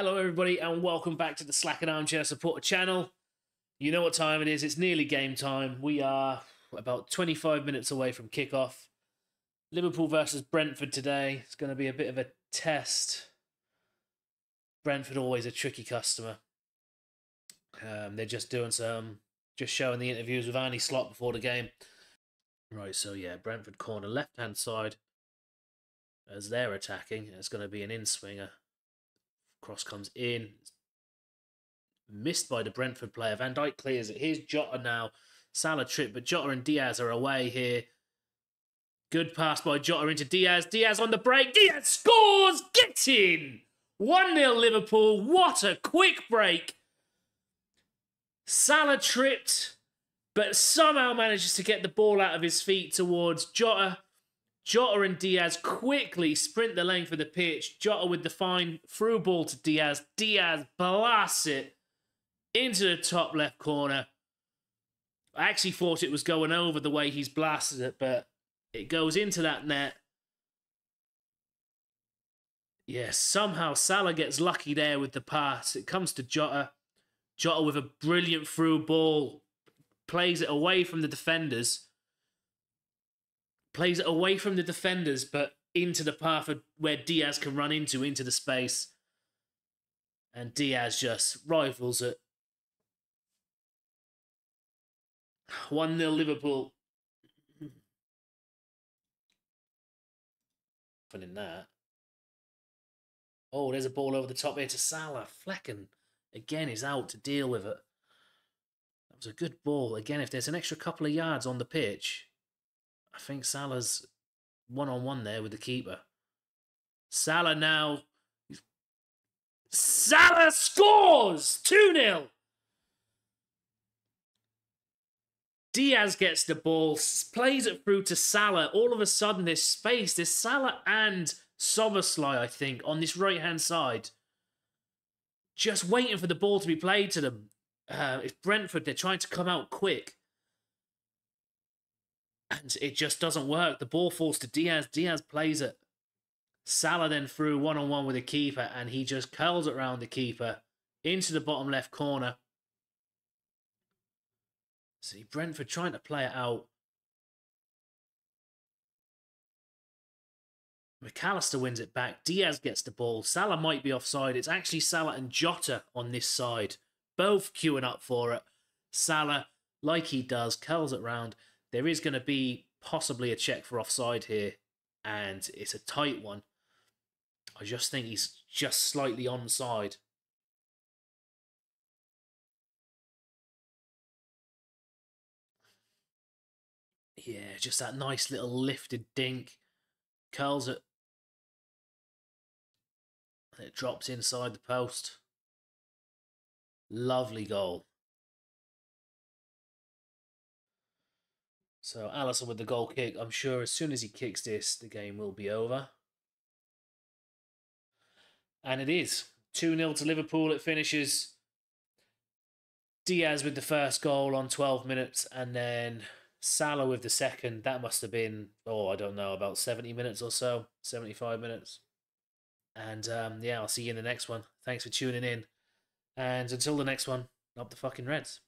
Hello everybody and welcome back to the Slack and Armchair Supporter channel. You know what time it is, it's nearly game time. We are about 25 minutes away from kickoff. Liverpool versus Brentford today. It's going to be a bit of a test. Brentford always a tricky customer. They're just showing the interviews with Arne Slot before the game. Right, so yeah, Brentford corner left-hand side as they're attacking. It's going to be an in-swinger. Cross comes in. Missed by the Brentford player. Van Dijk clears it. Here's Jota now. Salah trip, but Jota and Diaz are away here. Good pass by Jota into Diaz. Diaz on the break. Diaz scores! Get in! 1-0 Liverpool. What a quick break. Salah tripped, but somehow manages to get the ball out of his feet towards Jota. Jota and Diaz quickly sprint the length of the pitch. Jota with the fine through ball to Diaz. Diaz blasts it into the top left corner. I actually thought it was going over the way he's blasted it, but it goes into that net. Yeah, somehow Salah gets lucky there with the pass. It comes to Jota. Jota with a brilliant through ball. Plays it away from the defenders. Plays it away from the defenders, but into the path of where Diaz can run into the space. And Diaz just rifles it. 1-0 Liverpool. Fun in that. Oh, there's a ball over the top here to Salah. Flekken, again, is out to deal with it. That was a good ball. Again, if there's an extra couple of yards on the pitch, I think Salah's one-on-one there with the keeper. Salah now. Salah scores! 2-0. Diaz gets the ball, plays it through to Salah. All of a sudden, there's space. There's Salah and Szoboszlai, I think, on this right-hand side. Just waiting for the ball to be played to them. It's Brentford. They're trying to come out quick. And it just doesn't work. The ball falls to Diaz. Diaz plays it. Salah then threw one-on-one with the keeper, and he just curls it around the keeper into the bottom left corner. See, Brentford trying to play it out. McAllister wins it back. Diaz gets the ball. Salah might be offside. It's actually Salah and Jota on this side, both queuing up for it. Salah, like he does, curls it round. There is going to be possibly a check for offside here, and it's a tight one. I just think he's just slightly onside. Yeah, just that nice little lifted dink. Curls it. And it drops inside the post. Lovely goal. So Alisson with the goal kick. I'm sure as soon as he kicks this, the game will be over. And it is. 2-0 to Liverpool. It finishes. Diaz with the first goal on 12 minutes. And then Salah with the second. That must have been, oh, I don't know, about 70 minutes or so. 75 minutes. And yeah, I'll see you in the next one. Thanks for tuning in. And until the next one, up the fucking Reds.